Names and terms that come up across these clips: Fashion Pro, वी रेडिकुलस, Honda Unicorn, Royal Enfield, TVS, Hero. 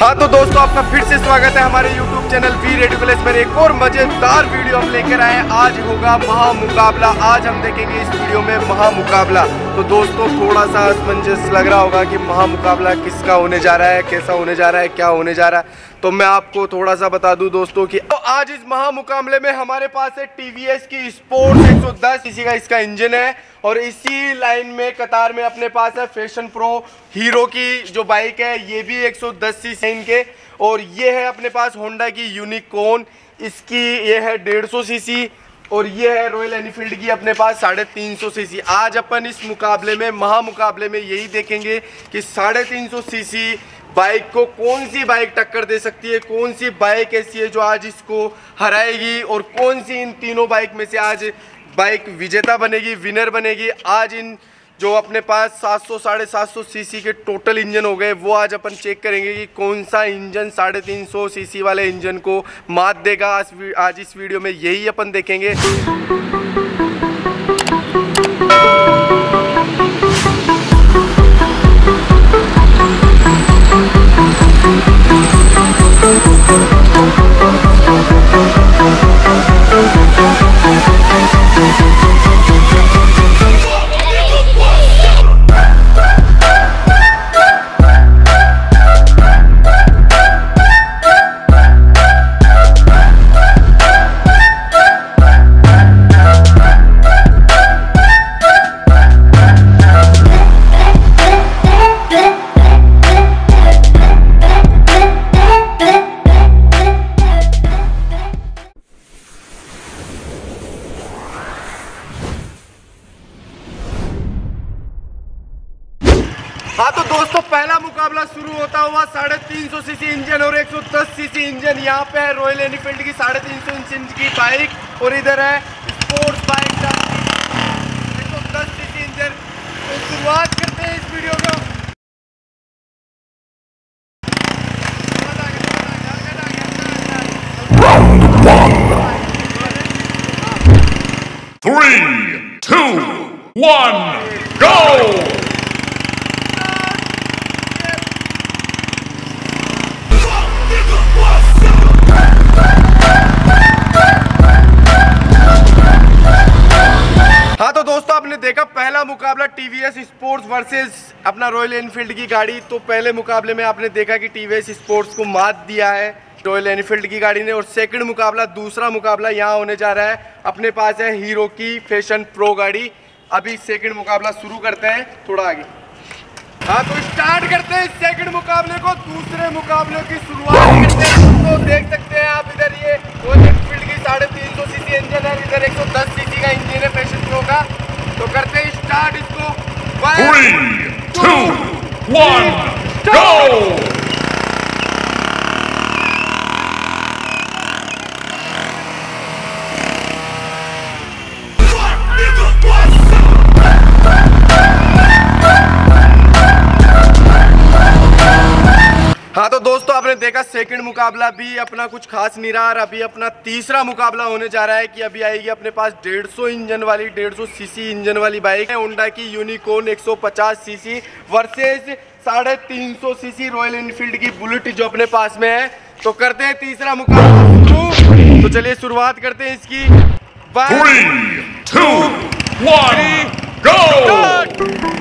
हाँ तो दोस्तों, आपका फिर से स्वागत है हमारे YouTube चैनल वी रेडिकुलस पर। एक और मजेदार वीडियो हम लेकर आए। आज होगा महामुकाबला। आज हम देखेंगे इस वीडियो में महामुकाबला। तो दोस्तों, थोड़ा सा असमंजस लग रहा होगा कि महामुकाबला किसका होने जा रहा है, कैसा होने जा रहा है, क्या होने जा रहा है। तो मैं आपको थोड़ा सा बता दूं दोस्तों कि तो आज इस महामुकाबले में हमारे पास है TVS की स्पोर्ट्स 110, इसी का इसका इंजन है। और इसी लाइन में कतार में अपने पास है फैशन प्रो हीरो की जो बाइक है, ये भी 110cc इनके। और ये है अपने पास होंडा की यूनिकॉर्न, इसकी ये है 150cc। और ये है रॉयल एनफील्ड की अपने पास 350cc। आज अपन इस मुकाबले में, महामुकाबले में यही देखेंगे कि 350cc बाइक को कौन सी बाइक टक्कर दे सकती है, कौन सी बाइक ऐसी है जो आज इसको हराएगी, और कौन सी इन तीनों बाइक में से आज बाइक विजेता बनेगी, विनर बनेगी। आज इन जो अपने पास 700 साढ़े 700cc के टोटल इंजन हो गए, वो आज अपन चेक करेंगे कि कौन सा इंजन 350cc वाले इंजन को मात देगा। आज इस वीडियो में यही अपन देखेंगे। हाँ तो दोस्तों, पहला मुकाबला शुरू होता हुआ 350cc इंजन और 110cc इंजन। यहाँ पे है रॉयल एनफील्ड की 350cc की बाइक, और इधर है स्पोर्ट्स बाइक 110cc इंजन। तो शुरुआत करते हैं इस वीडियो को। Three, two, one, go! हाँ तो दोस्तों, आपने देखा पहला मुकाबला TVS स्पोर्ट्स वर्सेस अपना रॉयल एनफील्ड की गाड़ी। तो पहले मुकाबले में आपने देखा कि TVS स्पोर्ट्स को मात दिया है रॉयल एनफील्ड की गाड़ी ने। और सेकंड मुकाबला, दूसरा मुकाबला यहाँ होने जा रहा है, अपने पास है हीरो की फैशन प्रो गाड़ी। अभी सेकंड मुकाबला शुरू करते हैं थोड़ा आगे। हाँ तो स्टार्ट करते हैं सेकंड मुकाबले को। दूसरे मुकाबले की शुरुआत करते हैं। तो देख सकते हैं आप, इधर ये रॉयल एनफील्ड की 350cc इंजन है, इधर 110cc का इंजन है फैशन प्रो का। तो करते हैं स्टार्ट इसको। 3, 2, 1 गो। हाँ तो दोस्तों, आपने देखा सेकंड मुकाबला भी अपना कुछ खास नहीं रहा। अभी अपना तीसरा मुकाबला होने जा रहा है कि अभी आएगी अपने पास 150cc इंजन वाली बाइक है, होंडा की Unicorn 150cc versus 350cc Royal Enfield की बुलेट जो अपने पास में है। तो करते हैं तीसरा मुकाबला। तो चलिए शुरुआत करते हैं इसकी। 3, 2, 1 गो।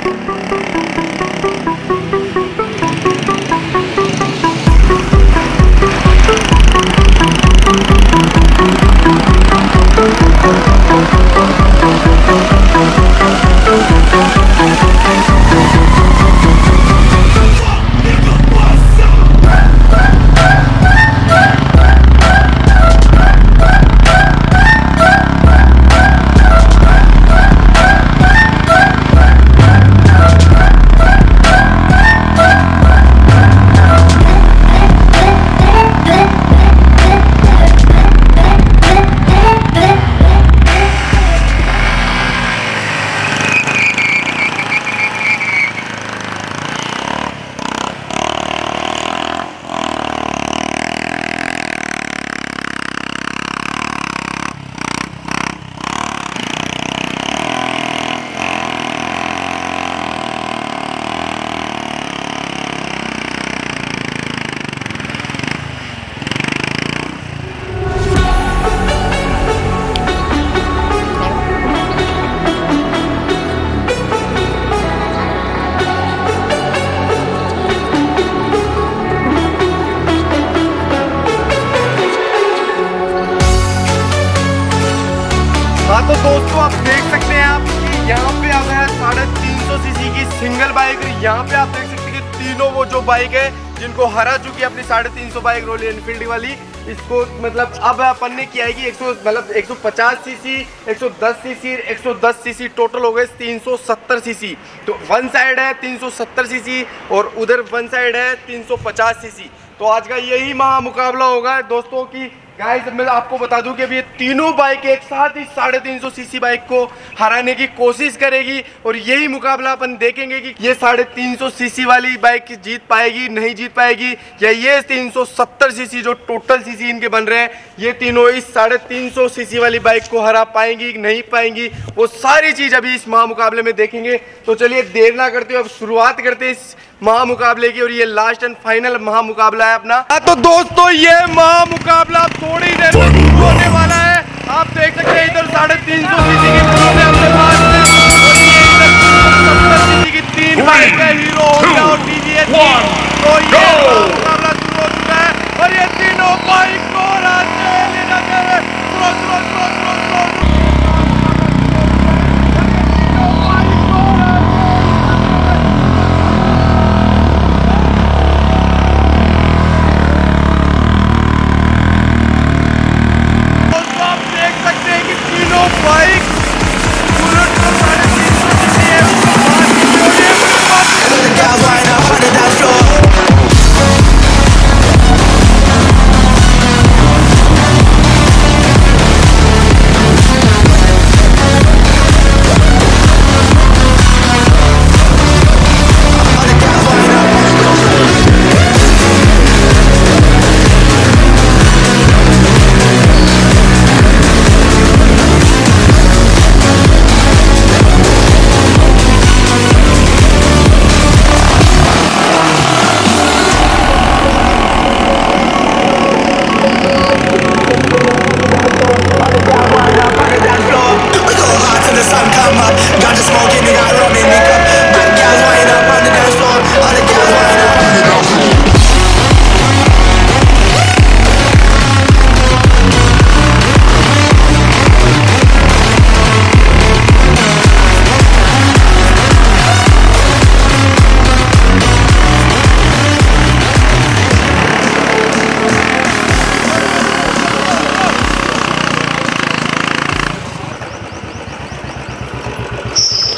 Single bike. यहाँ पे आप देख सकते हैं कि तीनों वो जो बाइक है जिनको हरा चुकी है अपनी 350 बाइक रॉयल एनफील्ड वाली, इसको मतलब अब अपन ने किया है कि 150 सीसी, 110 सीसी, 110 सीसी, टोटल हो गए 370 सीसी। तो वन साइड है 370 सीसी और उधर वन साइड है 350 सीसी। तो आज का यही महामुकाबला होगा दोस्तों की। गाइस मैं आपको बता दूं कि अब ये तीनों बाइक एक साथ ही 350 सीसी बाइक को हराने की कोशिश करेगी और यही मुकाबला अपन देखेंगे कि ये 350 सीसी वाली बाइक जीत पाएगी, नहीं जीत पाएगी, या ये 370 सीसी जो टोटल सीसी इनके बन रहे हैं ये तीनों इस 350 सीसी वाली बाइक को हरा पाएंगी नहीं पाएंगी, वो सारी चीज़ अभी इस महामुकाबले में देखेंगे। तो चलिए देर ना करते हुए अब शुरुआत करते हैं इस महामुकाबले की और ये लास्ट एंड फाइनल महामुकाबला है अपना। तो दोस्तों ये महामुकाबला थोड़ी देर में होने वाला है। आप देख सकते हैं इधर 350 सीसी के मुकाबले अपने पास है की तीन बाइक है, हीरो, होंडा और टीवीएस। तो ये मुकाबला शुरू हो चुका है और ये तीनों बाइक को लेना चाह रहे हैं।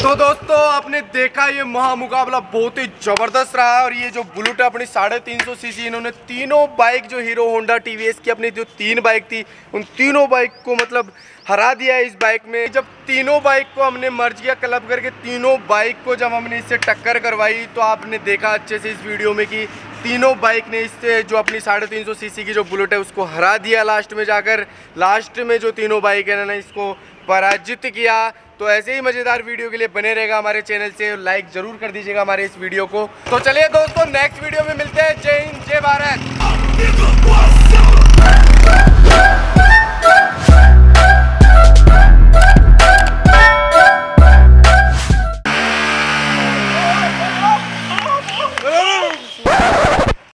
तो दोस्तों आपने देखा ये महामुकाबला बहुत ही जबरदस्त रहा और ये जो बुलेट अपनी 350 सीसी इन्होंने तीनों बाइक जो हीरो, होंडा, टीवीएस की अपनी जो तीन बाइक थी उन तीनों बाइक को मतलब हरा दिया इस बाइक में। जब तीनों बाइक को हमने मर्ज किया क्लब करके, तीनों बाइक को जब हमने इससे टक्कर करवाई तो आपने देखा अच्छे से इस वीडियो में कि तीनों बाइक ने इससे जो अपनी 350 सीसी की जो बुलेट है उसको हरा दिया। लास्ट में जाकर लास्ट में जो तीनों बाइक है ना इसको पराजित किया। तो ऐसे ही मज़ेदार वीडियो के लिए बने रहेगा हमारे चैनल से, लाइक ज़रूर कर दीजिएगा हमारे इस वीडियो को। तो चलिए दोस्तों नेक्स्ट वीडियो में मिलते हैं। जय हिंद।